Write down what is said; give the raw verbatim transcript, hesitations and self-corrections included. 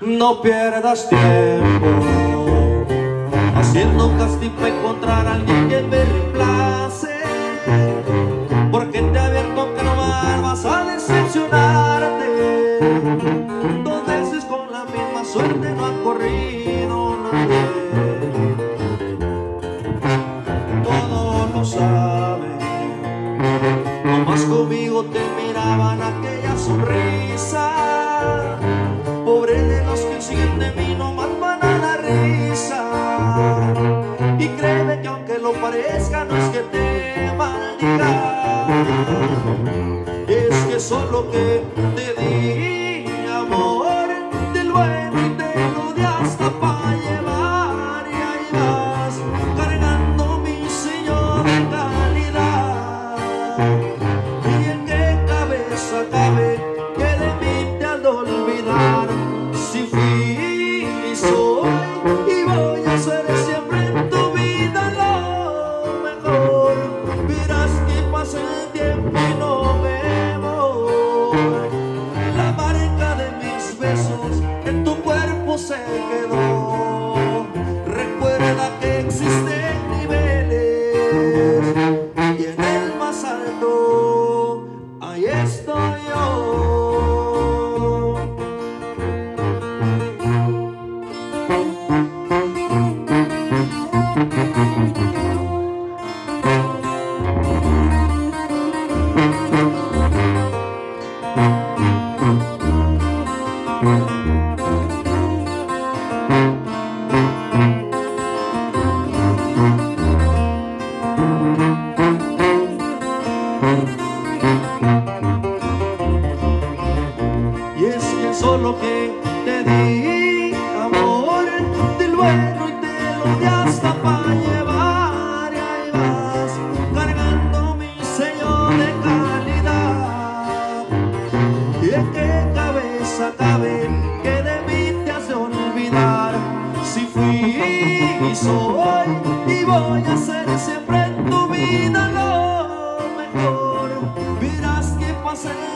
No pierdas tiempo haciendo casting para encontrar a alguien que te reemplace, porque te advierto que no vas a decepcionarte. Dos veces con la misma suerte no ha corrido nadie. Todos lo saben, nomás conmigo te miraban aquella sonrisa. Pobre de los que siguen de mí, nomás van a la risa. Y créeme que aunque lo parezca, no es que te maldiga, es que solo que te di amor, te lo bueno y te lo di hasta pa' llevar. Y ahí vas cargando mi sello de calidad. Y en qué cabeza cabe que de mí te has de olvidar, si fui y soy y voy a ser siempre en tu vida lo mejor. Verás que pasa el tiempo y no me voy, la marca de mis besos en tu cuerpo se quedó. Recuerda que existen niveles y en el más alto ahí estoy yo. Y es que solo que te di amor, te lo bueno y te lo di hasta pa' llevar. Y ahí vas cargando mi sello de calidad. Y en qué cabeza cabe que de mí te has de olvidar, si fui y soy y voy a ser siempre en tu vida lo mejor. Verás que pasé